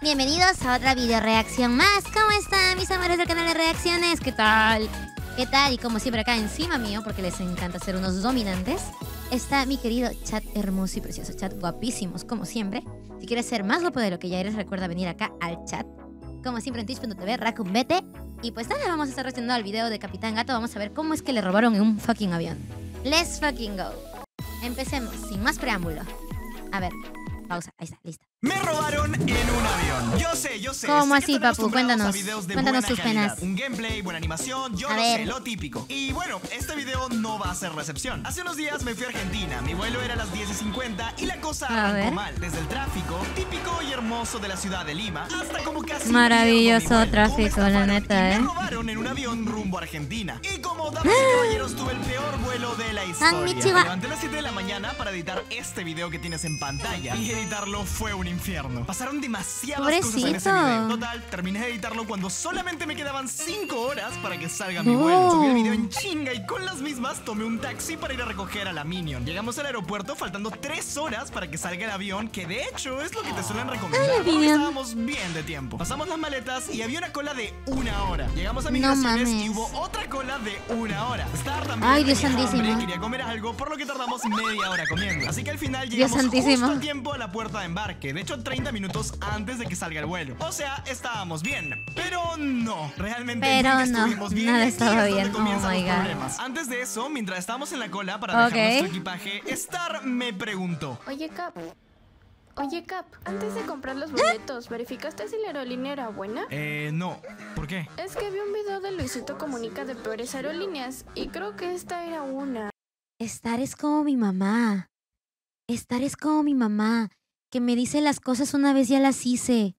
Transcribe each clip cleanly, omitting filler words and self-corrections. Bienvenidos a otra video reacción más. ¿Cómo están mis amores del canal de reacciones? ¿Qué tal? ¿Qué tal? Y como siempre acá encima mío, porque les encanta ser unos dominantes, está mi querido chat hermoso y precioso, chat guapísimos como siempre. Si quieres ser más guapo de lo que ya eres, recuerda venir acá al chat. Como siempre en Twitch.tv, Rakkun, vete. Y pues nada, vamos a estar reaccionando al video de Capitán Gato. Vamos a ver cómo es que le robaron en un fucking avión. Let's fucking go. Empecemos, sin más preámbulo. A ver, pausa, ahí está, listo. Me robaron en un avión. Yo sé. ¿Cómo así, papu? Cuéntanos tus penas. Un gameplay, buena animación, yo no sé, lo típico. Y bueno, este video no va a ser la excepción. Hace unos días me fui a Argentina. Mi vuelo era a las 10:50 y la cosa arrancó mal. Desde el tráfico, típico y hermoso de la ciudad de Lima, hasta como casi... Maravilloso tráfico, la neta, ¿eh? Me robaron en un avión rumbo a Argentina. Y como damas y caballeros, tuve el peor vuelo de la historia. Levanté a las 7 de la mañana para editar este video que tienes en pantalla. Y editarlo fue un infierno. Pasaron demasiadas cosas en ese video. Total, terminé de editarlo cuando solamente me quedaban 5 horas para que salga mi vuelo. Subí el video en chinga y con las mismas tomé un taxi para ir a recoger a la Minion. Llegamos al aeropuerto faltando 3 horas para que salga el avión, que de hecho es lo que te suelen recomendar. Porque estábamos bien de tiempo. Pasamos las maletas y había una cola de 1 hora. Llegamos a migraciones y hubo otra cola de 1 hora. Star también quería comer algo, por lo que tardamos media hora comiendo. Así que al final llegamos justo a tiempo a la puerta de embarque. De hecho, 30 minutos antes de que salga el vuelo. O sea, estábamos bien. Pero no. Realmente estuvimos bien. Nada estaba bien. Oh my God. Antes de eso, mientras estábamos en la cola para dejar nuestro equipaje, Star me preguntó: Oye, Cap, antes de comprar los boletos, ¿verificaste si la aerolínea era buena? No. ¿Por qué? Es que vi un video de Luisito Comunica de peores aerolíneas y creo que esta era una. Star es como mi mamá. Star es como mi mamá, que me dice las cosas una vez ya las hice.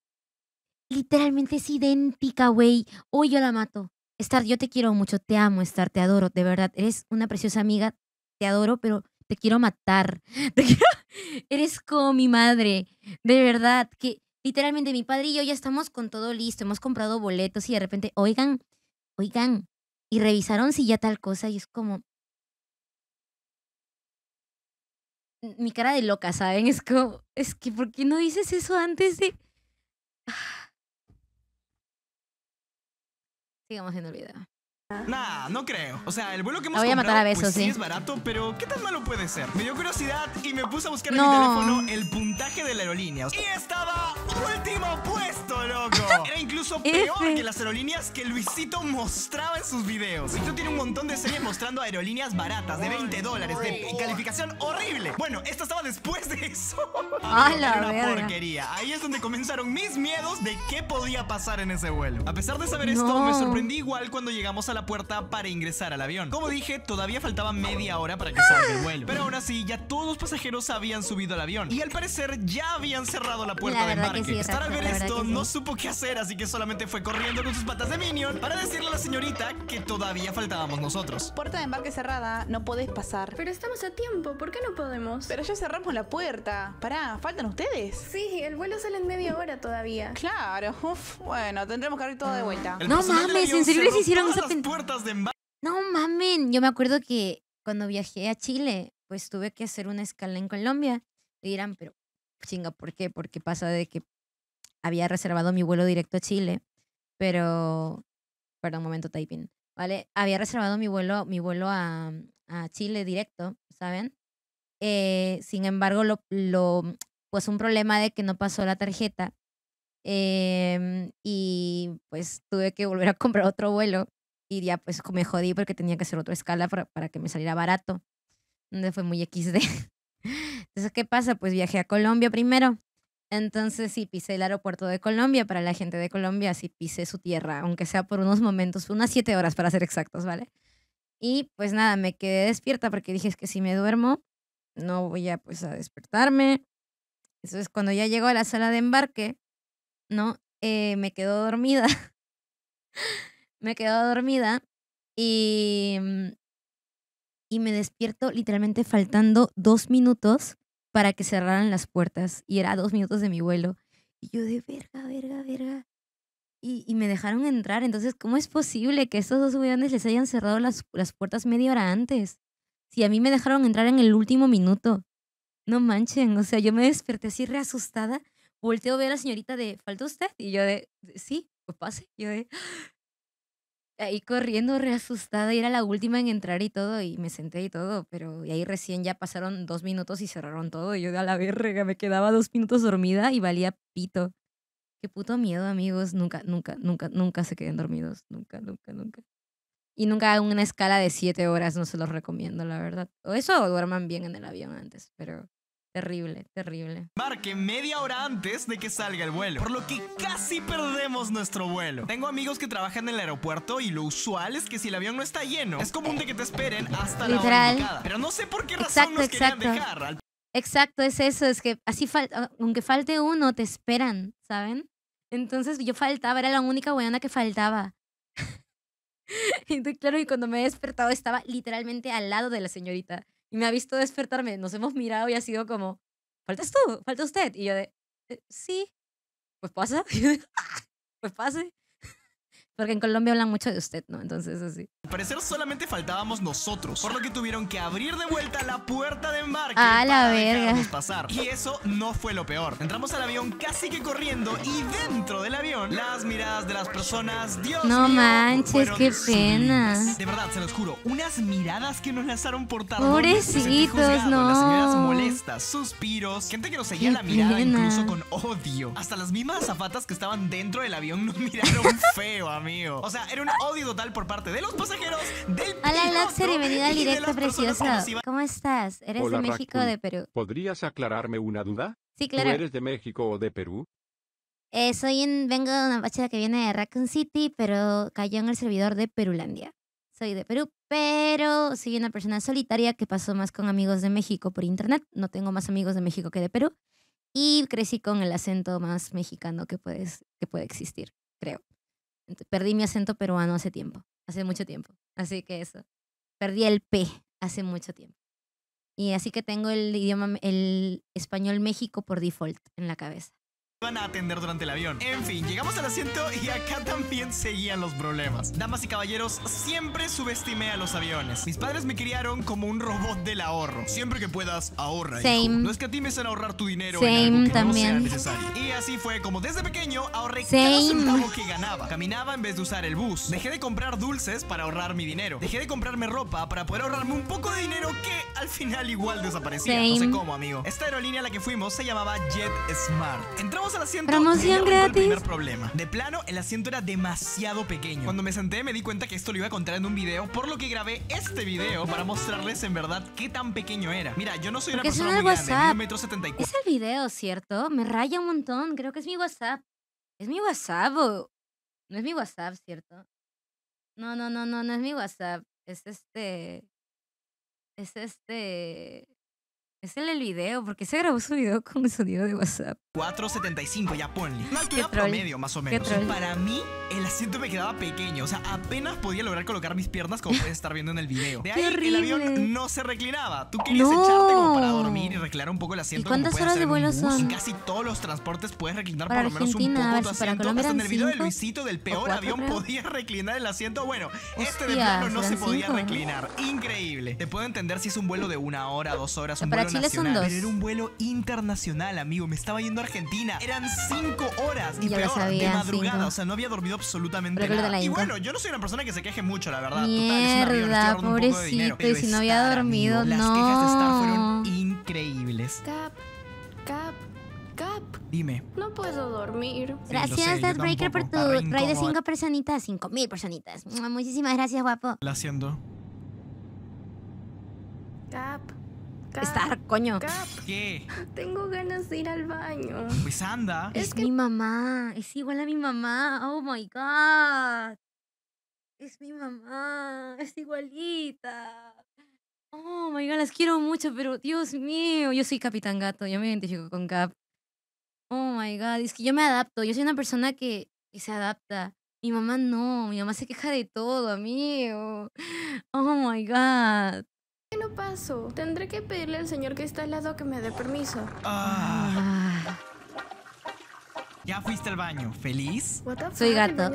Literalmente es idéntica, güey. Hoy yo la mato. Star, yo te quiero mucho. Te amo, Star. Te adoro, de verdad. Eres una preciosa amiga. Te adoro, pero te quiero matar. Eres como mi madre. De verdad, que literalmente mi padre y yo ya estamos con todo listo. Hemos comprado boletos y de repente, oigan. Y revisaron si ya tal cosa y es como... Mi cara de loca, ¿saben? Es como... Es que ¿por qué no dices eso antes de...? Sigamos en el video. Nah, no creo. O sea, el vuelo que hemos comprado, pues sí es barato, pero ¿qué tan malo puede ser? Me dio curiosidad y me puse a buscar en mi teléfono el puntaje de la aerolínea. Y estaba último puesto, loco. Era incluso peor que las aerolíneas que Luisito mostraba en sus videos. Luisito tiene un montón de series mostrando aerolíneas baratas de $20, de calificación horrible. Bueno, esta estaba después de eso. Una porquería. Ahí es donde comenzaron mis miedos de qué podía pasar en ese vuelo. A pesar de saber esto, me sorprendí igual cuando llegamos a la puerta para ingresar al avión. Como dije, todavía faltaba media hora para que salga el vuelo. Pero aún así, ya todos los pasajeros habían subido al avión y al parecer ya habían cerrado la puerta de embarque. Star al ver esto no supo qué hacer, así que solamente fue corriendo con sus patas de Minion para decirle a la señorita que todavía faltábamos nosotros. Puerta de embarque cerrada, no podés pasar. Pero estamos a tiempo, ¿por qué no podemos? Pero ya cerramos la puerta. Pará, ¿faltan ustedes? Sí, el vuelo sale en media hora todavía. Claro, bueno, tendremos que abrir todo de vuelta. No mames, ¿en serio les hicieron esa pendeja? No mamen, yo me acuerdo que cuando viajé a Chile, pues tuve que hacer una escala en Colombia. Y dirán, pero chinga, ¿por qué? Porque pasa de que había reservado mi vuelo directo a Chile, pero... Perdón, momento typing. ¿Vale? Había reservado mi vuelo a Chile directo, ¿saben? Sin embargo, pues un problema de que no pasó la tarjeta. Y pues tuve que volver a comprar otro vuelo. Y ya pues me jodí porque tenía que hacer otra escala para que me saliera barato. Donde fue muy XD. Entonces, ¿qué pasa? Pues viajé a Colombia primero. Entonces sí pisé el aeropuerto de Colombia. Para la gente de Colombia sí pisé su tierra, aunque sea por unos momentos, unas 7 horas para ser exactos, ¿vale? Y pues nada, me quedé despierta porque dije, es que si me duermo no voy a pues a despertarme. Entonces cuando ya llego a la sala de embarque, ¿no? Me quedo dormida. Me quedo dormida y me despierto literalmente faltando 2 minutos para que cerraran las puertas. Y era 2 minutos de mi vuelo. Y yo de verga. Y me dejaron entrar. Entonces, ¿cómo es posible que estos 2 aviones les hayan cerrado las puertas media hora antes? Si a mí me dejaron entrar en el último minuto. No manchen. O sea, yo me desperté así reasustada Volteo a ver a la señorita de, ¿falta usted? Y yo de, sí, pues pase. Yo de, ahí corriendo, reasustada, y era la última en entrar y todo, y me senté y todo, pero y ahí recién ya pasaron 2 minutos y cerraron todo, y yo de a la verga, me quedaba 2 minutos dormida y valía pito. Qué puto miedo, amigos, nunca se queden dormidos, nunca. Y nunca hagan una escala de 7 horas, no se los recomiendo, la verdad. O eso, o duerman bien en el avión antes, pero... Terrible, terrible. Marque media hora antes de que salga el vuelo, por lo que casi perdemos nuestro vuelo. Tengo amigos que trabajan en el aeropuerto y lo usual es que si el avión no está lleno, es común de que te esperen hasta literal, la hora indicada. Pero no sé por qué razón nos querían dejar. Exacto, es eso, es que así aunque falte uno, te esperan, ¿saben? Entonces yo faltaba, era la única weona que faltaba. Entonces, claro, y cuando me he despertado estaba literalmente al lado de la señorita. Y me ha visto despertarme, nos hemos mirado y ha sido como, ¿faltas tú? ¿Falta usted? Y yo de, sí, pues pasa, pues pase. Porque en Colombia hablan mucho de usted, ¿no? Entonces, así. Al parecer solamente faltábamos nosotros, por lo que tuvieron que abrir de vuelta la puerta de embarque a la verga para pasar. Y eso no fue lo peor. Entramos al avión casi que corriendo y dentro del avión, las miradas de las personas, Dios mío, manches, qué pena. De verdad, se los juro, unas miradas que nos lanzaron por tarde. Pobrecitos, no. Las señoras molestas, suspiros, gente que nos seguía la mirada incluso con odio. Hasta las mismas azafatas que estaban dentro del avión nos miraron feo, amigo. O sea, era un odio total por parte de los pasajeros del piloto. Hola, Luxer, bienvenida al directo, preciosa. ¿Cómo estás? ¿Eres de México o de Perú? ¿Podrías aclararme una duda? Sí, claro. ¿Tú eres de México o de Perú? Vengo de una bachera que viene de Raccoon City, pero cayó en el servidor de Perulandia. Soy de Perú, pero soy una persona solitaria que pasó más con amigos de México por internet. No tengo más amigos de México que de Perú. Y crecí con el acento más mexicano que puede existir, creo. Perdí mi acento peruano hace tiempo, hace mucho tiempo. Así que eso, perdí el P hace mucho tiempo. Y así que tengo el idioma, el español México por default en la cabeza. Van a atender durante el avión. En fin, llegamos al asiento y acá también seguían los problemas. Damas y caballeros, siempre subestimé a los aviones. Mis padres me criaron como un robot del ahorro. Siempre que puedas, ahorra, hijo. No escatimes en ahorrar tu dinero en algo que no sea necesario. Y así fue como desde pequeño ahorré cada centavo que ganaba. Caminaba en vez de usar el bus. Dejé de comprar dulces para ahorrar mi dinero. Dejé de comprarme ropa para poder ahorrarme un poco de dinero que al final igual desaparecía. No sé cómo, amigo. Esta aerolínea a la que fuimos se llamaba Jet Smart. Entramos al asiento. Promoción gratis. El primer problema. De plano, el asiento era demasiado pequeño. Cuando me senté, me di cuenta que esto lo iba a contar en un video, por lo que grabé este video para mostrarles en verdad qué tan pequeño era. Mira, yo no soy una persona muy grande, 1,74 m. Es el video, ¿cierto? Me raya un montón. Creo que es mi WhatsApp. ¿Es mi WhatsApp o...? No es mi WhatsApp, ¿cierto? No es mi WhatsApp. Es el video, porque se grabó su video con el sonido de WhatsApp. 4,75, ya ponle. Una altura promedio, más o menos. Para mí, el asiento me quedaba pequeño. O sea, apenas podía lograr colocar mis piernas, como puedes estar viendo en el video. De ahí, el avión no se reclinaba. Tú querías echarte como para dormir y reclinar un poco el asiento. ¿Y cuántas horas de vuelo son? En casi todos los transportes puedes reclinar por lo menos un poco tu asiento. Hasta en el video de Luisito del peor avión podías reclinar el asiento. Bueno, este de plano no se podía reclinar. Increíble. Te puedo entender si es un vuelo de 1 hora, 2 horas, un vuelo nacional, pero era un vuelo internacional, amigo. Me estaba yendo a Argentina. Eran 5 horas y peor, de madrugada. O sea, no había dormido absolutamente nada. Y bueno, yo no soy una persona que se queje mucho, la verdad. Mierda, pobrecito. Y si no había dormido, no. Las quejas de Star fueron increíbles. Dime. No puedo dormir. Gracias, Deathbreaker, por tu raid de 5 personitas. 5,000 personitas. Muchísimas gracias, guapo. La haciendo. Star, coño. ¿Qué? Tengo ganas de ir al baño. Pues anda. Es que... mi mamá. Es igual a mi mamá. Oh my god. Es mi mamá. Es igualita. Oh my god, las quiero mucho, pero Dios mío. Yo soy Capitán Gato. Yo me identifico con Cap. Oh my god. Es que yo me adapto. Yo soy una persona que se adapta. Mi mamá no. Mi mamá se queja de todo, amigo. Oh my god. ¿Qué no paso? Tendré que pedirle al señor que está al lado que me dé permiso. Ya fuiste al baño, ¿feliz? Soy gato.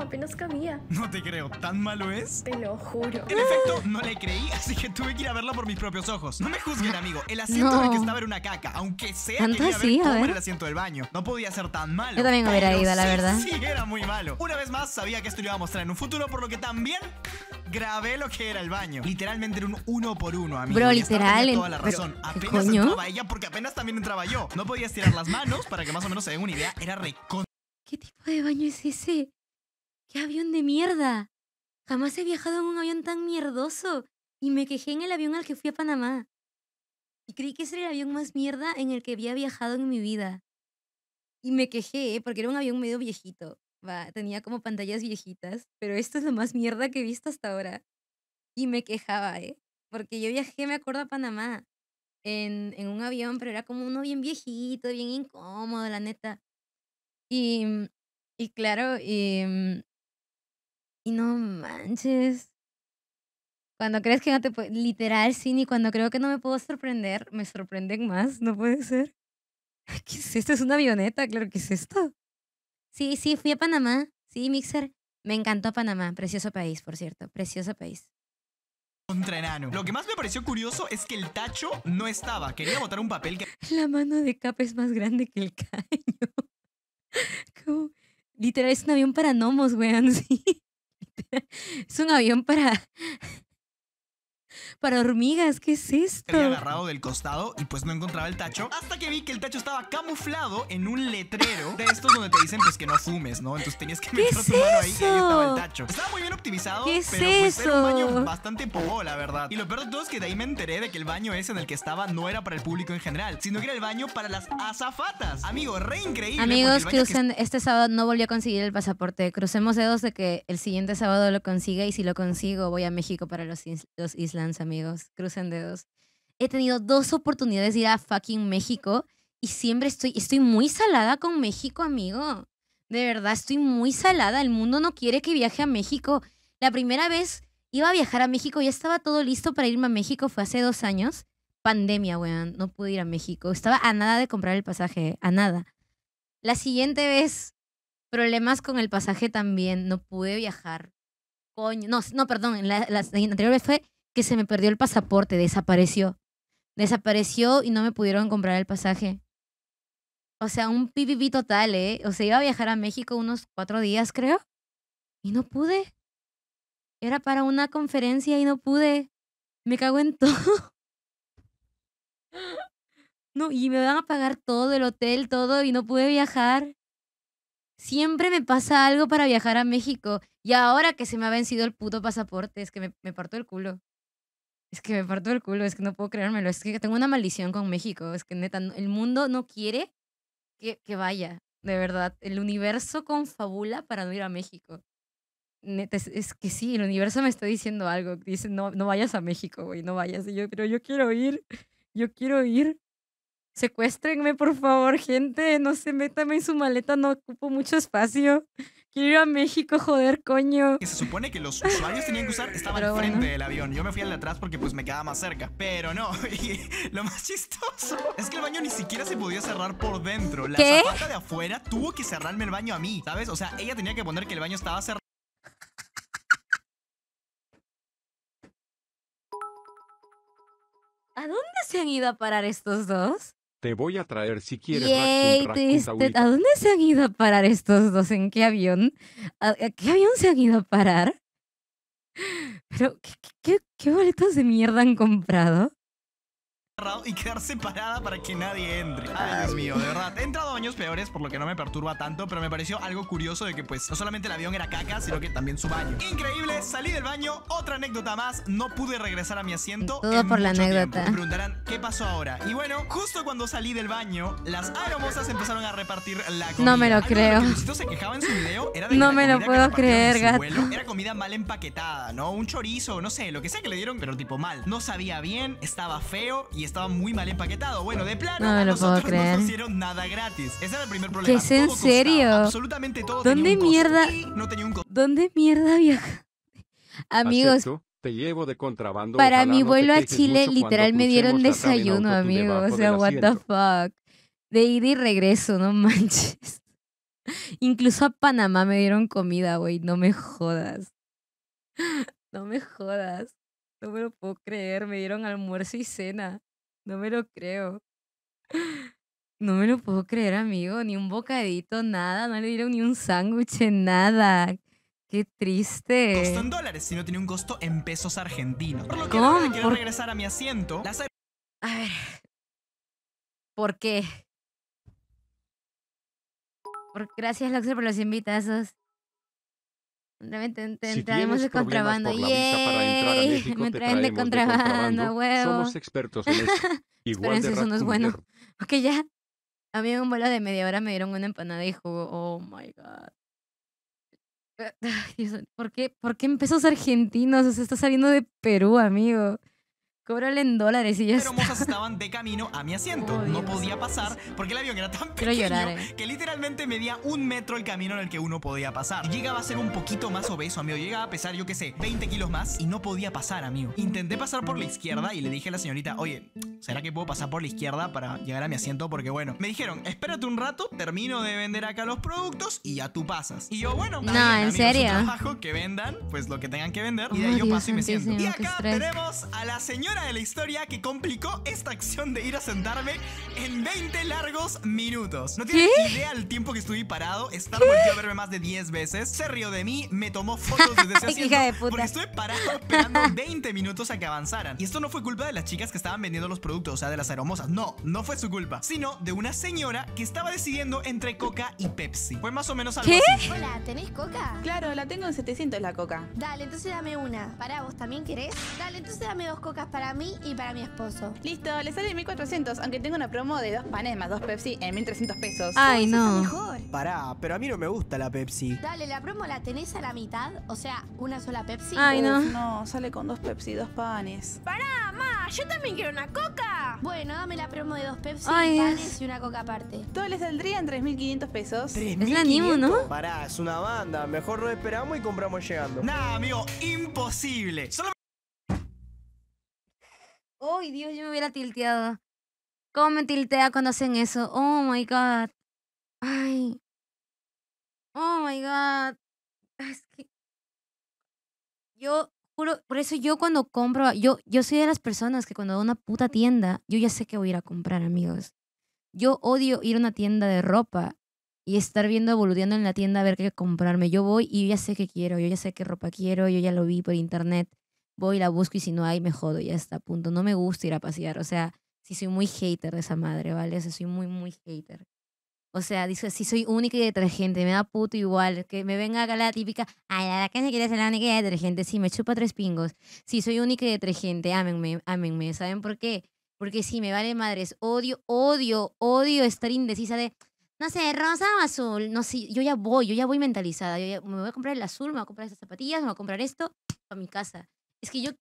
Apenas cabía. No te creo, ¿tan malo es? Te lo juro. En efecto, no le creí, así que tuve que ir a verlo por mis propios ojos. No me juzguen, amigo. El asiento en el que estaba era una caca, aunque sea que ver el asiento del baño. No podía ser tan malo. Yo también hubiera ido, la verdad. Sí, era muy malo. Una vez más, sabía que esto lo iba a mostrar en un futuro, por lo que también grabé lo que era el baño. Literalmente era un 1 por 1, amigo. Bro, literal. Tenía toda la razón. Apenas entraba ella porque apenas también entraba yo. No podía estirar las manos para que más o menos se den una idea. Era recon... ¿Qué tipo de baño es ese? ¡Qué avión de mierda! Jamás he viajado en un avión tan mierdoso. Y me quejé en el avión al que fui a Panamá. Y creí que ese era el avión más mierda en el que había viajado en mi vida. Y me quejé, porque era un avión medio viejito. Tenía como pantallas viejitas. Pero esto es lo más mierda que he visto hasta ahora. Y me quejaba, porque yo viajé, me acuerdo, a Panamá en un avión, pero era como uno bien viejito, bien incómodo, la neta. Y claro, y no manches. Cuando crees que no te puedo... Literal, sí, ni cuando creo que no me puedo sorprender, me sorprenden más, no puede ser. ¿Qué es esto? ¿Es una avioneta? Claro, ¿qué es esto? Sí, sí, fui a Panamá. Sí, Mixer. Me encantó Panamá. Precioso país, por cierto. Precioso país. Contra enano. Lo que más me pareció curioso es que el tacho no estaba. Quería botar un papel que... La mano de Capa es más grande que el caño. Como, literal, es un avión para gnomos, weón, sí. Es un avión para hormigas, ¿qué es esto? Había agarrado del costado y pues no encontraba el tacho. Hasta que vi que el tacho estaba camuflado en un letrero de estos donde te dicen pues que no fumes, ¿no? Entonces tenías que meter tu mano ahí y ahí estaba el tacho. Estaba muy bien optimizado, pero pues era un baño bastante pobo, la verdad. Y lo peor de todo es que de ahí me enteré de que el baño ese en el que estaba no era para el público en general, sino que era el baño para las azafatas. Amigo, re increíble. Amigos, crucen, este sábado no volví a conseguir el pasaporte. Crucemos dedos de que el siguiente sábado lo consiga, y si lo consigo voy a México para los Islands, amigos. Crucen dedos. He tenido 2 oportunidades de ir a fucking México y siempre estoy muy salada con México, amigo. De verdad, estoy muy salada. El mundo no quiere que viaje a México. La primera vez iba a viajar a México, ya estaba todo listo para irme a México. Fue hace 2 años. Pandemia, weón. No pude ir a México. Estaba a nada de comprar el pasaje. A nada. La siguiente vez, problemas con el pasaje también. No pude viajar. Coño. No, perdón. La anterior vez fue que se me perdió el pasaporte, desapareció y no me pudieron comprar el pasaje. O sea, un pipipí total, O sea, iba a viajar a México unos 4 días, creo, y no pude. Era para una conferencia y no pude. Me cago en todo. No, y me van a pagar todo, el hotel, todo, y no pude viajar. Siempre me pasa algo para viajar a México. Y ahora que se me ha vencido el puto pasaporte, es que me parto el culo. Es que no puedo creérmelo. Es que tengo una maldición con México. Es que neta, el mundo no quiere que vaya. De verdad. El universo confabula para no ir a México. Neta, es que sí, el universo me está diciendo algo. Dice, no vayas a México, güey, no vayas. Y yo, pero yo quiero ir. Secuéstrenme, por favor, gente. No sé, métame en su maleta. No ocupo mucho espacio. Quiero ir a México, joder, coño. Que se supone que los usuarios tenían que usar, estaban al frente del avión. Yo me fui al de atrás porque pues me quedaba más cerca. Pero no, y lo más chistoso es que el baño ni siquiera se podía cerrar por dentro. La zapata de afuera tuvo que cerrarme el baño a mí, ¿sabes? O sea, ella tenía que poner que el baño estaba cerrado. ¿A dónde se han ido a parar estos dos? Te voy a traer si quieres. ¿A dónde se han ido a parar estos dos? ¿En qué avión? ¿A qué avión se han ido a parar? Pero, ¿qué boletos de mierda han comprado? Y quedarse parada para que nadie entre. Ay, Dios mío, de verdad. He entrado a baños peores, por lo que no me perturba tanto, pero me pareció algo curioso de que pues no solamente el avión era caca, sino que también su baño. Increíble, salí del baño. Otra anécdota más, no pude regresar a mi asiento. Todo por la anécdota. Me preguntarán, ¿qué pasó ahora? Y bueno, justo cuando salí del baño, las aeromosas empezaron a repartir la comida. No me lo creo. Algo de lo que Luisito se quejaba en su video era de que no me lo puedo creer, gato. Era comida mal empaquetada, ¿no? Un chorizo, no sé, lo que sea que le dieron, pero tipo mal. No sabía bien, estaba feo y estaba muy mal empaquetado. Bueno, de plano, no me lo puedo creer. No hicieron nada gratis. Ese era el primer problema. ¿Qué es en serio? Absolutamente todo. ¿Dónde mierda? No tenía un costo. ¿Dónde mierda viaja? Amigos, te llevo de contrabando. Para mi vuelo a Chile, literal, me dieron desayuno, amigos. O sea, what the fuck. De ida y regreso, no manches. Incluso a Panamá me dieron comida, güey. No me jodas. No me jodas. No me lo puedo creer. Me dieron almuerzo y cena. No me lo creo. No me lo puedo creer, amigo. Ni un bocadito, nada. No le dieron ni un sándwich, nada. ¡Qué triste! Costó en dólares, si no tenía un costo en pesos argentinos. Por lo que ahora quiero regresar a mi asiento. A ver... ¿Por qué? Gracias, Luxor, por los invitazos. Si traemos de contrabando. ¡Yay! Me traen de contrabando, huevo. Somos expertos en eso. Igual de Rakkun. Eso no es bueno. Ok, ya. A mí en un vuelo de media hora me dieron una empanada y jugo. Oh, my God. ¿Por qué en pesos argentinos? O sea, está saliendo de Perú, amigo. Cóbrale en dólares y ya está. Pero mozas estaban de camino a mi asiento. Oh, no podía pasar porque el avión era tan pequeño que literalmente medía 1 metro el camino en el que uno podía pasar. Llegaba a ser un poquito más obeso, amigo. Llegaba a pesar, yo qué sé, 20 kilos más y no podía pasar, amigo. Intenté pasar por la izquierda y le dije a la señorita, oye, ¿será que puedo pasar por la izquierda para llegar a mi asiento? Porque bueno, me dijeron, espérate un rato, termino de vender acá los productos y ya tú pasas. Y yo, bueno, no, bien, en serio. Trabajo, que vendan, pues lo que tengan que vender. Y de ahí yo paso y me siento. Y acá tenemos a la señora de la historia que complicó esta acción de ir a sentarme en 20 largos minutos. No tienes idea el tiempo que estuve parado. Star volvió a verme más de 10 veces. Se rió de mí, me tomó fotos desde ese asiento. Hija de puta. Porque estuve parado esperando 20 minutos a que avanzaran. Y esto no fue culpa de las chicas que estaban vendiendo los productos, o sea, de las aeromosas. No, no fue su culpa, sino de una señora que estaba decidiendo entre Coca y Pepsi. Fue más o menos algo así. Hola, ¿tenés Coca? Claro, la tengo en 700 la Coca. Dale, entonces dame una. Pará, ¿vos también querés? Dale, entonces dame 2 cocas para mí y para mi esposo. Listo, le sale 1400, aunque tengo una promo de 2 panes más 2 Pepsi en 1300 pesos. Ay, no. Pará, pero a mí no me gusta la Pepsi. Dale, la promo la tenés a la mitad, o sea, una sola Pepsi. Ay, no. No, sale con 2 Pepsi, 2 panes. Pará, ma, yo también quiero una Coca. Bueno, dame la promo de 2 Pepsi, panes y una Coca aparte. Todo le saldría en 3500 pesos. Es la Nimo, ¿no? Pará, es una banda. Mejor lo esperamos y compramos llegando. Nah, amigo, imposible. Solo... ¡Ay, oh, Dios! Yo me hubiera tilteado. ¿Cómo me tiltea cuando hacen eso? ¡Oh, my God! ¡Ay! ¡Oh, my God! Es que... Yo juro... Por eso yo cuando compro... Yo soy de las personas que cuando voy a una puta tienda, yo ya sé que voy a ir a comprar, amigos. Yo odio ir a una tienda de ropa y estar viendo, boludeando en la tienda a ver qué comprarme. Yo voy y yo ya sé qué quiero. Yo ya sé qué ropa quiero. Yo ya lo vi por internet. Voy, la busco y si no hay, me jodo, ya está, punto. No me gusta ir a pasear, o sea, sí soy muy hater de esa madre, ¿vale? O sea, soy muy, muy hater. O sea, dice, sí soy única y detergente, me da puto igual. Que me venga acá la típica, ay, la que se quiere ser la única y detergente, sí, me chupa 3 pingos. Sí, soy única y detergente, ámenme, ámenme, ¿saben por qué? Porque sí, me vale madres, odio estar indecisa de... No sé, rosa o azul. No sé, yo ya voy mentalizada. Me voy a comprar el azul, me voy a comprar estas zapatillas, me voy a comprar esto para mi casa. Es que yo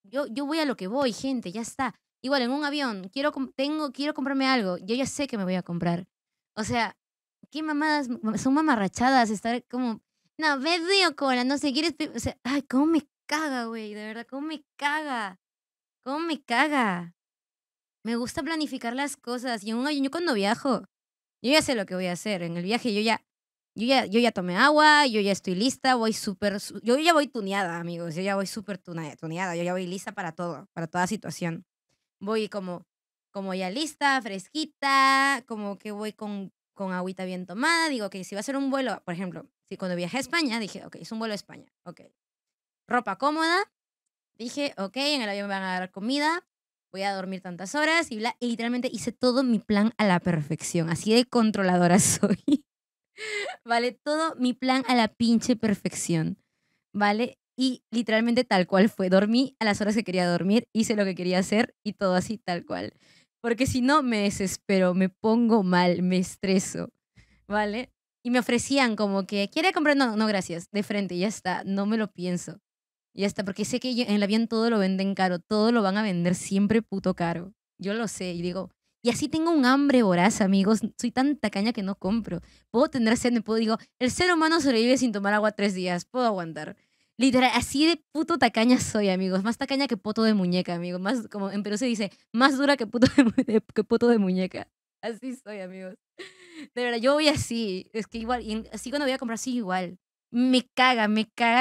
voy a lo que voy, gente, ya está. Igual, en un avión, quiero comprarme algo. Yo ya sé que me voy a comprar. O sea, qué mamadas, son mamarrachadas estar como... No, ves de cola, no sé, quieres... O sea, ay, cómo me caga, güey, de verdad, cómo me caga. Cómo me caga. Me gusta planificar las cosas. Y en un avión, yo cuando viajo... Yo ya sé lo que voy a hacer. En el viaje yo ya tomé agua, yo ya estoy lista, voy súper... Yo ya voy tuneada, amigos. Yo ya voy súper tuneada. Yo ya voy lista para todo, para toda situación. Voy como ya lista, fresquita, como que voy con agüita bien tomada. Digo, ok, si va a ser un vuelo, por ejemplo, si cuando viajé a España, dije, ok, es un vuelo a España, ok. Ropa cómoda. Dije, ok, en el avión me van a dar comida. Voy a dormir tantas horas y bla. Y literalmente hice todo mi plan a la perfección. Así de controladora soy. ¿Vale? Todo mi plan a la pinche perfección. ¿Vale? Y literalmente tal cual fue. Dormí a las horas que quería dormir, hice lo que quería hacer y todo así tal cual. Porque si no, me desespero, me pongo mal, me estreso. ¿Vale? Y me ofrecían como que, ¿quiere comprar? No, no, gracias. De frente, ya está. No me lo pienso. Ya está, porque sé que en el avión todo lo venden caro, todo lo van a vender siempre puto caro. Yo lo sé, y digo, y así tengo un hambre voraz, amigos, soy tan tacaña que no compro. Puedo tener sed, digo, el ser humano sobrevive sin tomar agua 3 días, puedo aguantar. Literal, así de puto tacaña soy, amigos, más tacaña que poto de muñeca, amigos, más, como en Perú se dice, más dura que poto de muñeca. Así soy, amigos. De verdad, yo voy así. Es que igual, y así cuando voy a comprar, sí, igual. Me caga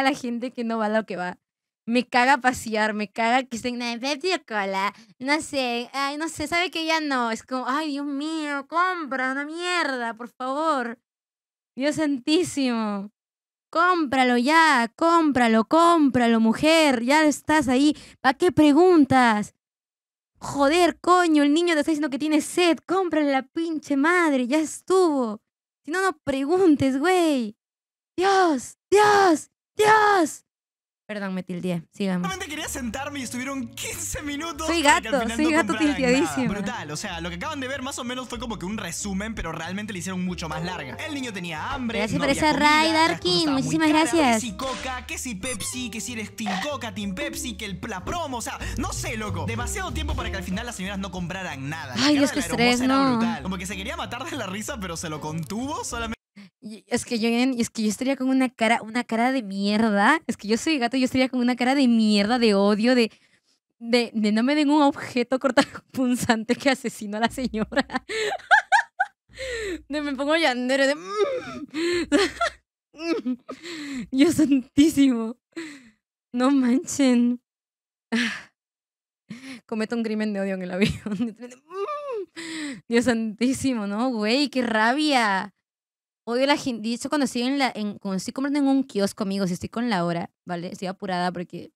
la gente que no va a lo que va. Me caga pasear, me caga que estén en Pepsi o Cola. No sé, ay, no sé, sabe que ya no. Es como, ay, Dios mío, compra una mierda, por favor. Dios santísimo. Cómpralo ya, cómpralo, mujer. Ya estás ahí. ¿Para qué preguntas? Joder, coño, el niño te está diciendo que tiene sed. Cómprale la pinche madre, ya estuvo. Si no, no preguntes, güey. Dios. Perdón, me tildeé. Sigamos. Solamente quería sentarme y estuvieron 15 minutos. Soy gato tildeadísimo. Brutal, o sea, lo que acaban de ver más o menos fue como que un resumen, pero realmente le hicieron mucho más larga. El niño tenía hambre. Gracias por esa raid, Darkin. Muchísimas gracias. Que si Coca, que si Pepsi, que si eres Team Coca, Team Pepsi, que la promo, o sea, no sé, loco. Demasiado tiempo para que al final las señoras no compraran nada. Ay, Dios, que estrés, no. Como que se quería matar de la risa, pero se lo contuvo solamente. Es que yo estaría con una cara de mierda. Es que yo soy gato, yo estaría con una cara de mierda, de odio, de no me den un objeto cortapunzante que asesino a la señora. De me pongo llanero de... Dios santísimo. No manchen. Cometo un crimen de odio en el avión. Dios santísimo, no, güey, qué rabia. Odio a la gente. Y eso cuando estoy comprando en un kiosco, amigos, estoy con la hora, ¿vale? Estoy apurada porque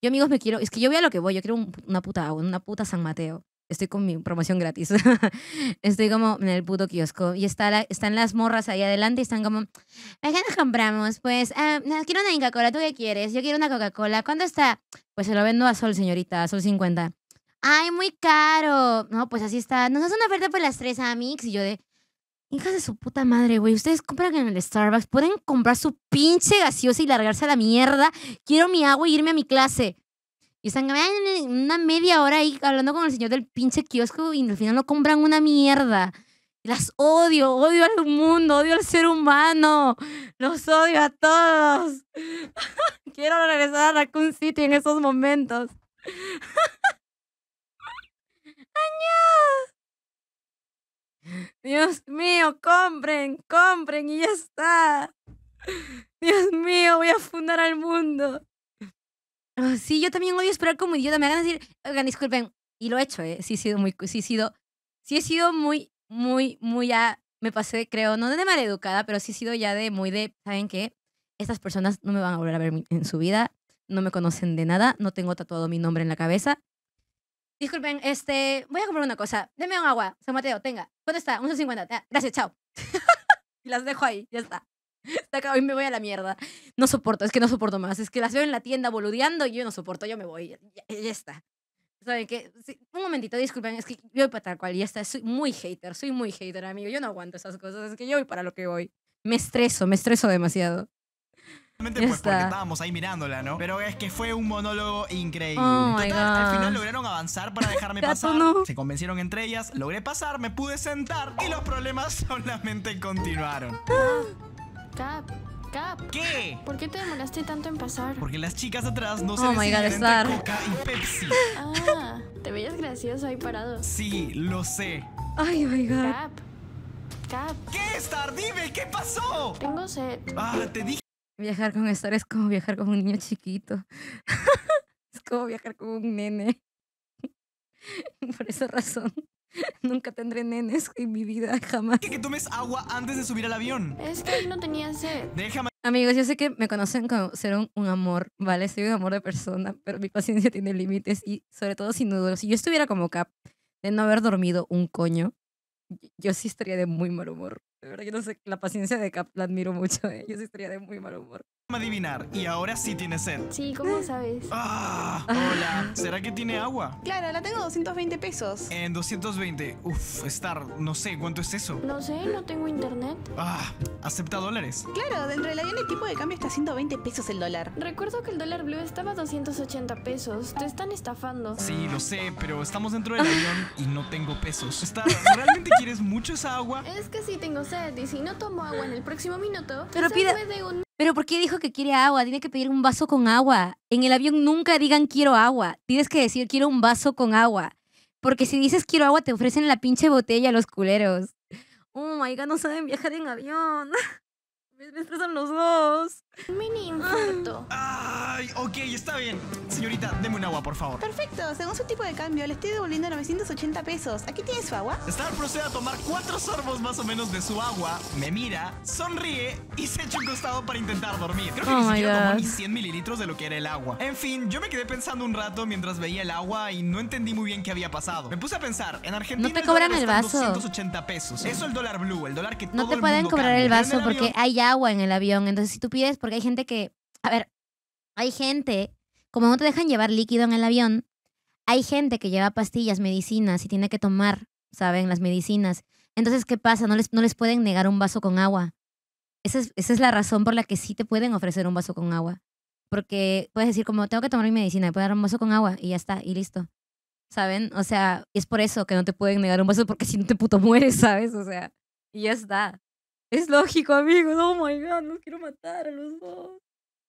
yo, amigos, me quiero... Es que yo voy a lo que voy. Yo quiero una puta agua, una puta San Mateo. Estoy con mi promoción gratis. Estoy como en el puto kiosco. Y están las morras ahí adelante y están como... ¿A qué nos compramos? Pues, no, quiero una Inca-Cola. ¿Tú qué quieres? Yo quiero una Coca-Cola. ¿Cuánto está? Pues se lo vendo a Sol, señorita. A Sol 50. ¡Ay, muy caro! No, pues así está. Nos hace una oferta por las 3 Amix. Y yo de... Hijas de su puta madre, güey. Ustedes compran en el Starbucks. Pueden comprar su pinche gaseosa y largarse a la mierda. Quiero mi agua y irme a mi clase. Y están una media hora ahí hablando con el señor del pinche kiosco y al final no compran una mierda. Las odio. Odio al mundo. Odio al ser humano. Los odio a todos. Quiero regresar a Raccoon City en esos momentos. ¡Añá! Dios mío, compren y ya está. Dios mío, voy a fundar al mundo. Oh, sí, yo también odio esperar como idiota. Me hagan decir, oigan, disculpen. Y lo he hecho, ¿eh? Sí he sido muy ya. Me pasé, creo, no de maleducada, pero sí he sido ya de muy de, ¿saben qué? Estas personas no me van a volver a ver en su vida. No me conocen de nada. No tengo tatuado mi nombre en la cabeza. Disculpen, voy a comprar una cosa. Deme un agua, San Mateo, tenga. ¿Cuánto está? 1.50. Ah, gracias, chao. Y las dejo ahí, ya está. Está acabado y me voy a la mierda. No soporto, es que no soporto más. Es que las veo en la tienda boludeando y yo no soporto, yo me voy. Ya está. ¿Saben qué? Sí, un momentito, disculpen, es que yo voy para tal cual, ya está. Soy muy hater, amigo. Yo no aguanto esas cosas, es que yo voy para lo que voy. Me estreso demasiado. Pues porque estábamos ahí mirándola, ¿no? Pero es que fue un monólogo increíble. Oh, total, al final lograron avanzar para dejarme pasar. No. Se convencieron entre ellas, logré pasar, me pude sentar y los problemas solamente continuaron. Cap. ¿Qué? ¿Por qué te demoraste tanto en pasar? Porque las chicas atrás no se decidieron entre Coca y Pepsi. Ah, te veías gracioso ahí parado. Sí, lo sé. Ay, oh my God. Cap. ¿Qué, Star? Dime, ¿qué pasó? Tengo sed. Ah, te dije. Viajar con Star es como viajar con un niño chiquito. Es como viajar con un nene. Por esa razón, nunca tendré nenes en mi vida, jamás. Que tomes agua antes de subir al avión. Es que no tenía sed. Déjame. Amigos, yo sé que me conocen como ser un amor, ¿vale? Soy un amor de persona, pero mi paciencia tiene límites y sobre todo sin dudas. Si yo estuviera como Cap de no haber dormido un coño, yo sí estaría de muy mal humor. De verdad, yo no sé, la paciencia de Cap la admiro mucho, ¿eh? Yo sí estaría de muy mal humor. Adivinar, y ahora sí tiene sed. Sí, ¿cómo sabes? Ah, hola, ¿será que tiene agua? Claro, la tengo 220 pesos. En 220, uff, Star, no sé, ¿cuánto es eso? No sé, no tengo internet. Ah, ¿acepta dólares? Claro, dentro del avión el tipo de cambio está 120 pesos el dólar. Recuerdo que el dólar blue estaba a 280 pesos, te están estafando. Sí, lo sé, pero estamos dentro del avión y no tengo pesos. Star, ¿realmente quieres mucho esa agua? Es que sí tengo sed, y si no tomo agua en el próximo minuto, pero pida... ¿Pero por qué dijo que quiere agua? Tiene que pedir un vaso con agua. En el avión nunca digan quiero agua. Tienes que decir quiero un vaso con agua. Porque si dices quiero agua te ofrecen la pinche botella a los culeros. Oh my god, no saben viajar en avión. Me estresan los dos. Mini infarto. Ay, ok, está bien. Señorita, deme un agua, por favor. Perfecto, según su tipo de cambio, le estoy devolviendo 980 pesos. Aquí tiene su agua. Star procede a tomar 4 sorbos más o menos de su agua, me mira, sonríe y se echa un costado para intentar dormir. Creo que ni siquiera tomó mis 100 mililitros de lo que era el agua. En fin, yo me quedé pensando un rato mientras veía el agua y no entendí muy bien qué había pasado. Me puse a pensar, en Argentina no te cobran el vaso. 280 pesos. Eso el dólar blue, el dólar que todo el mundo cambia. No te pueden cobrar el vaso porque hay agua en el avión. Entonces, si tú pides, porque hay gente que, a ver, hay gente, como no te dejan llevar líquido en el avión, hay gente que lleva pastillas, medicinas y tiene que tomar, ¿saben? Las medicinas. Entonces, ¿qué pasa? No les pueden negar un vaso con agua. Esa es la razón por la que sí te pueden ofrecer un vaso con agua. Porque puedes decir, como, tengo que tomar mi medicina, me puedo dar un vaso con agua y ya está, y listo. ¿Saben? O sea, es por eso que no te pueden negar un vaso, porque si no te puto mueres, ¿sabes? O sea, y ya está. Es lógico, amigos. Oh my god, los quiero matar a los dos.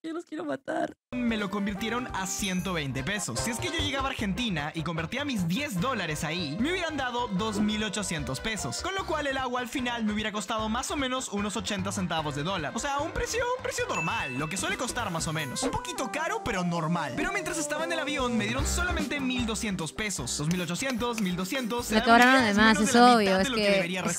Yo los quiero matar. Me lo convirtieron a 120 pesos. Si es que yo llegaba a Argentina y convertía mis 10 dólares ahí, me hubieran dado 2.800 pesos. Con lo cual el agua al final me hubiera costado más o menos unos 80 centavos de dólar. O sea, un precio normal, lo que suele costar más o menos. Un poquito caro, pero normal. Pero mientras estaba en el avión, me dieron solamente 1.200 pesos. 2.800, 1.200. Me cobraron además, es obvio. Es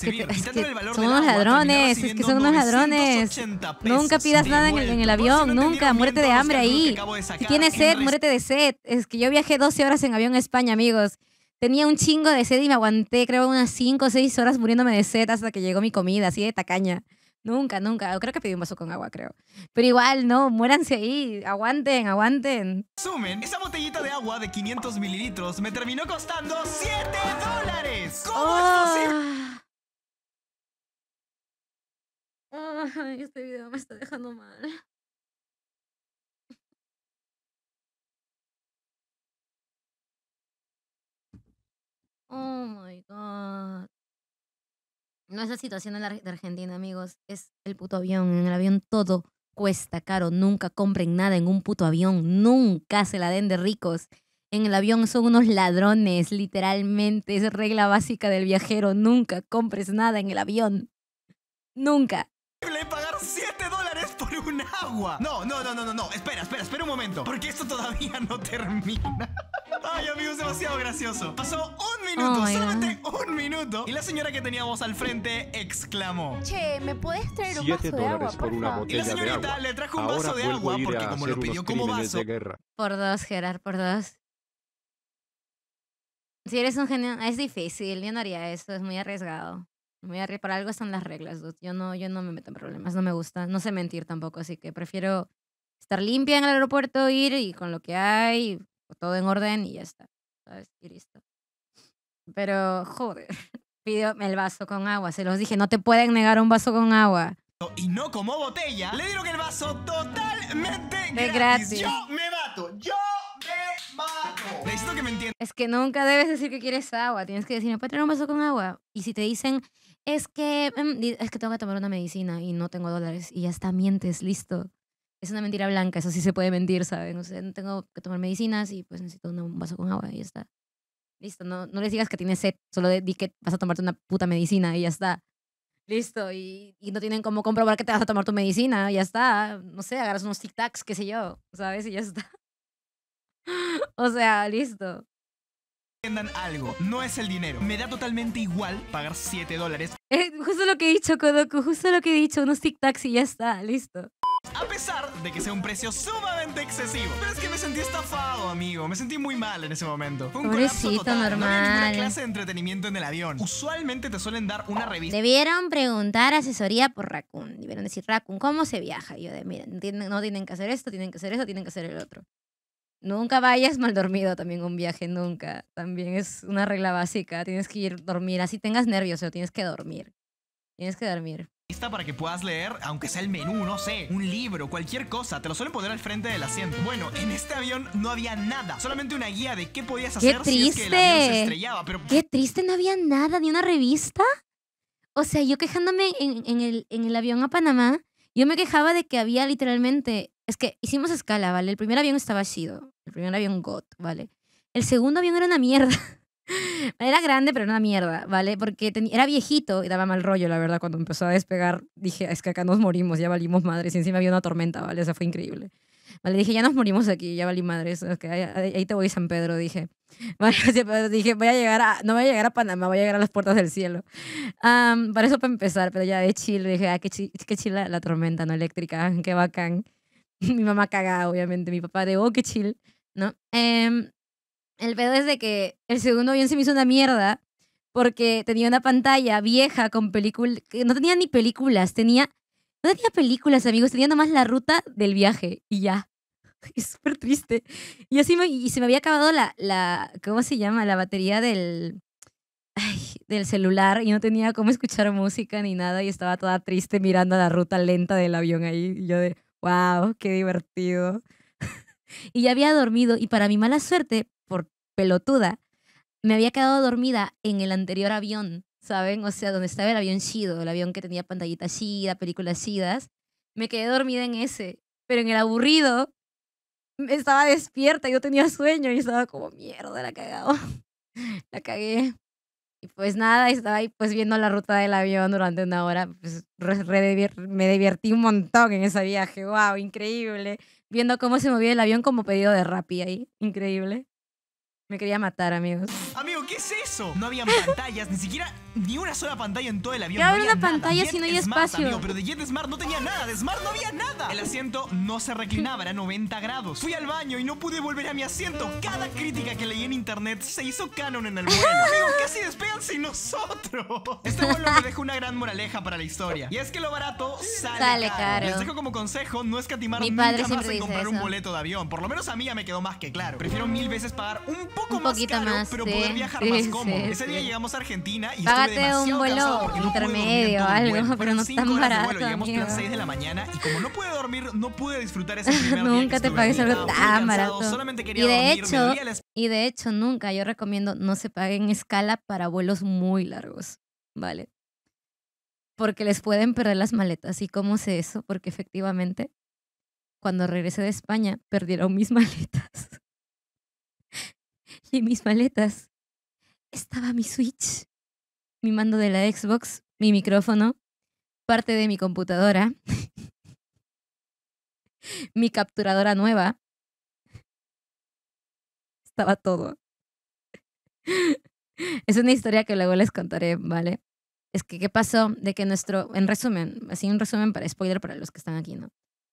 que son unos ladrones, es que son unos ladrones. Nunca pidas nada en el avión, ¿no? Nunca, muérete de hambre ahí. Si tienes sed, muérete de sed. Es que yo viajé 12 horas en avión a España, amigos. Tenía un chingo de sed y me aguanté, creo, unas 5 o 6 horas muriéndome de sed hasta que llegó mi comida, así de tacaña. Nunca, nunca. Creo que pedí un vaso con agua, creo. Pero igual, no, muéranse ahí. Aguanten, aguanten. Sumen, esa botellita de agua de 500 mililitros me terminó costando 7 dólares. ¿Cómo es posible? Ay, este video me está dejando mal. Oh my god. No es la situación de Argentina, amigos. Es el puto avión. En el avión todo cuesta caro. Nunca compren nada en un puto avión. Nunca se la den de ricos. En el avión son unos ladrones, literalmente. Es regla básica del viajero. Nunca compres nada en el avión. Nunca. Pagar 7 dólares por un agua. No. Espera un momento. Porque esto todavía no termina. Ay, amigos, demasiado gracioso. Pasó un minuto, solamente un minuto. Y la señora que teníamos al frente exclamó: che, ¿me puedes traer un vaso de agua, por favor? Y la señorita le trajo un vaso de agua porque como lo pidió como vaso. Por dos, Gerard, por dos. Si eres un genio, es difícil, yo no haría eso, es muy arriesgado. Para algo están las reglas, dude. Yo no me meto en problemas, no me gusta. No sé mentir tampoco, así que prefiero estar limpia en el aeropuerto, ir y con lo que hay, todo en orden y ya está, ¿sabes? Y listo. Pero, joder, pidió el vaso con agua. Se los dije, no te pueden negar un vaso con agua. Y no como botella, le dieron el vaso totalmente gratis. Yo me mato. Necesito que me entiendan. Es que nunca debes decir que quieres agua. Tienes que decir, ¿me puedes traer un vaso con agua? Y si te dicen, es que tengo que tomar una medicina y no tengo dólares, y ya está, mientes, listo. Es una mentira blanca, eso sí se puede mentir, ¿saben? O sea, tengo que tomar medicinas y pues necesito un vaso con agua y ya está. Listo, no les digas que tienes sed, solo di que vas a tomarte una puta medicina y ya está. Listo, y no tienen cómo comprobar que te vas a tomar tu medicina, ya está. No sé, agarras unos tic-tacs, qué sé yo, ¿sabes? Y ya está. O sea, listo. Entiendan algo, no es el dinero. Me da totalmente igual pagar 7 dólares. Justo lo que he dicho, Kodoku, justo lo que he dicho, unos tic-tacs y ya está, listo. A pesar de que sea un precio sumamente excesivo. Pero es que me sentí estafado, amigo. Me sentí muy mal en ese momento. Fue un colapso total. No había ninguna clase de entretenimiento en el avión. Usualmente te suelen dar una revista. Debieron preguntar asesoría por Rakkun. Debieron decir, Rakkun, ¿cómo se viaja? Y yo de, miren, no tienen que hacer esto, tienen que hacer eso, tienen que hacer el otro. Nunca vayas mal dormido también un viaje, nunca. También es una regla básica. Tienes que ir a dormir. Así tengas nervios, pero tienes que dormir. Tienes que dormir. Para que puedas leer, aunque sea el menú, no sé, un libro, cualquier cosa, te lo suelen poner al frente del asiento. Bueno, en este avión no había nada, solamente una guía de qué podías hacer si es que el avión se estrellaba. Pero qué triste, no había nada, ni una revista. O sea, yo quejándome en el avión a Panamá, yo me quejaba de que había literalmente, es que hicimos escala, ¿vale? El primer avión estaba chido, el primer avión GOT, ¿vale? El segundo avión era una mierda. Era grande, pero era una mierda, ¿vale? Porque era viejito y daba mal rollo, la verdad. Cuando empezó a despegar, dije, es que acá nos morimos, ya valimos madres. Y encima había una tormenta, ¿vale? O sea, fue increíble. Vale, dije, ya nos morimos aquí, ya valí madres. Okay, ahí te voy, San Pedro, dije. Vale, dije, no voy a llegar a Panamá, voy a llegar a las puertas del cielo. Para eso, para empezar, pero ya de Chile, dije, ah, qué chill la tormenta, ¿no? Eléctrica, qué bacán. Mi mamá cagada, obviamente. Mi papá de, oh, qué chill, ¿no? El pedo es de que el segundo avión se me hizo una mierda porque tenía una pantalla vieja con películas. No tenía ni películas, no tenía películas, amigos. Tenía nomás la ruta del viaje y ya. Es súper triste. Y así se me había acabado ¿cómo se llama? La batería del celular y no tenía cómo escuchar música ni nada y estaba toda triste mirando la ruta lenta del avión ahí. Y yo de, wow, qué divertido. Y ya había dormido y para mi mala suerte, por pelotuda, me había quedado dormida en el anterior avión, ¿saben? O sea, donde estaba el avión chido, el avión que tenía pantallitas chidas, películas chidas. Me quedé dormida en ese, pero en el aburrido estaba despierta, yo tenía sueño y estaba como, mierda, la cagado. La cagué. Y pues nada, estaba ahí pues viendo la ruta del avión durante una hora. Pues, me divertí un montón en ese viaje, wow, increíble. Viendo cómo se movía el avión como pedido de Rappi ahí, increíble. Me quería matar, amigos. Amigo, ¿qué es eso? No habían pantallas, ni una sola pantalla en todo el avión. ¿Qué había una pantalla si no hay espacio? Amigo, pero de Jet Smart no tenía nada, de Smart no había nada. El asiento no se reclinaba, era 90 grados. Fui al baño y no pude volver a mi asiento. Cada crítica que leí en internet se hizo canon en el vuelo. Amigo, casi despegan sin nosotros. Este vuelo me dejó una gran moraleja para la historia. Y es que lo barato sale caro. Les dejo como consejo no escatimar nunca más en comprar un boleto de avión. Por lo menos a mí ya me quedó más que claro. Prefiero 1000 veces pagar un poquito más caro, pero poder viajar más cómodo. Ese día llegamos a Argentina y estuve demasiado cansado porque no pude dormir en todo el vuelo. Pero no tan barato, llegamos plan 6 de la mañana y como no pude dormir, no pude disfrutar ese primer día. Nunca te pagues algo tan barato. Solamente quería dormir. Y de hecho, nunca, yo recomiendo no se paguen escala para vuelos muy largos, ¿vale? Porque les pueden perder las maletas. ¿Y cómo sé eso? Porque efectivamente, cuando regresé de España, perdieron mis maletas. Y en mis maletas estaba mi Switch, mi mando de la Xbox, mi micrófono, parte de mi computadora, mi capturadora nueva. Estaba todo. Es una historia que luego les contaré, ¿vale? Es que ¿qué pasó? De que en resumen, así un resumen para spoiler para los que están aquí, ¿no?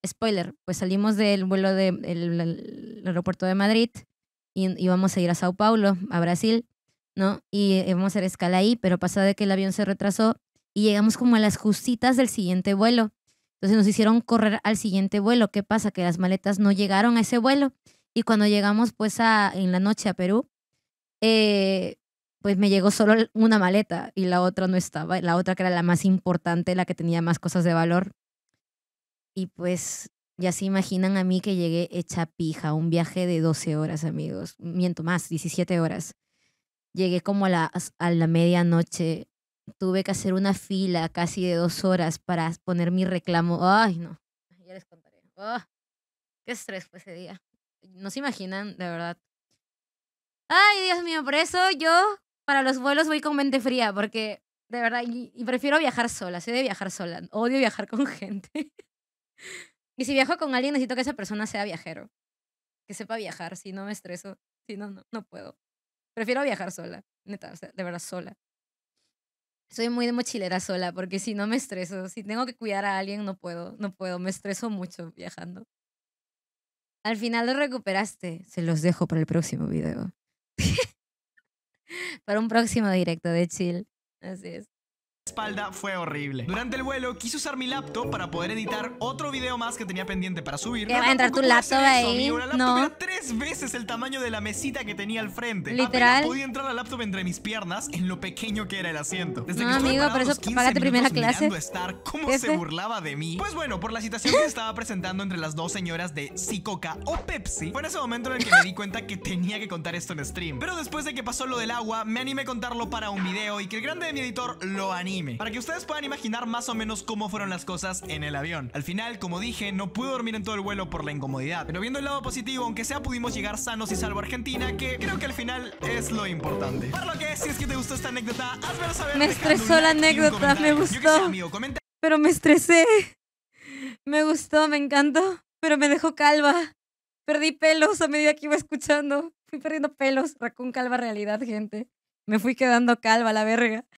Spoiler, pues salimos del vuelo del aeropuerto de Madrid. Y vamos a ir a Sao Paulo, a Brasil, ¿no? Y vamos a hacer escala ahí, pero pasa de que el avión se retrasó y llegamos como a las justitas del siguiente vuelo. Entonces nos hicieron correr al siguiente vuelo. ¿Qué pasa? Que las maletas no llegaron a ese vuelo. Y cuando llegamos, pues, en la noche a Perú, pues me llegó solo una maleta y la otra no estaba. La otra que era la más importante, la que tenía más cosas de valor. Y pues... Ya se imaginan a mí que llegué hecha pija, un viaje de 12 horas, amigos. Miento más, 17 horas. Llegué como a la medianoche. Tuve que hacer una fila casi de 2 horas para poner mi reclamo. Ay, no. Ya les contaré. Oh, qué estrés fue ese día. No se imaginan, de verdad. Ay, Dios mío, por eso yo para los vuelos voy con mente fría, porque de verdad, y prefiero viajar sola. Soy de viajar sola. Odio viajar con gente. Y si viajo con alguien, necesito que esa persona sea viajero. Que sepa viajar, si no me estreso. Si no, no puedo. Prefiero viajar sola, neta, o sea, de verdad, sola. Soy muy de mochilera sola, porque si no me estreso, si tengo que cuidar a alguien, no puedo. Me estreso mucho viajando. Al final lo recuperaste. Se los dejo para el próximo video. Para un próximo directo de chill. Así es. Espalda fue horrible. Durante el vuelo quise usar mi laptop para poder editar otro video más que tenía pendiente para subir. Va a entrar tu laptop ahí. Una laptop no. Era 3 veces el tamaño de la mesita que tenía al frente. Literal. Podía entrar la laptop entre mis piernas en lo pequeño que era el asiento. Desde no, que amigo, por eso pagate primera clase. Star, ¿cómo se burlaba de mí? Pues bueno, por la situación que estaba presentando entre las dos señoras de si Coca o Pepsi, fue en ese momento en el que me di cuenta que tenía que contar esto en stream. Pero después de que pasó lo del agua, me animé a contarlo para un video y que el grande de mi editor lo animó. anime, para que ustedes puedan imaginar más o menos cómo fueron las cosas en el avión. Al final, como dije, no pude dormir en todo el vuelo por la incomodidad, pero viendo el lado positivo, aunque sea, pudimos llegar sanos y salvo a Argentina, que creo que al final es lo importante. Para lo que, si es que te gustó esta anécdota, házmelo saber. Me estresó la anécdota, me gustó, yo que sé, amigo, comenta. Pero me estresé. Me gustó, me encantó, pero me dejó calva. Perdí pelos a medida que iba escuchando. Fui perdiendo pelos. Rakkun calva realidad, gente. Me fui quedando calva, la verga.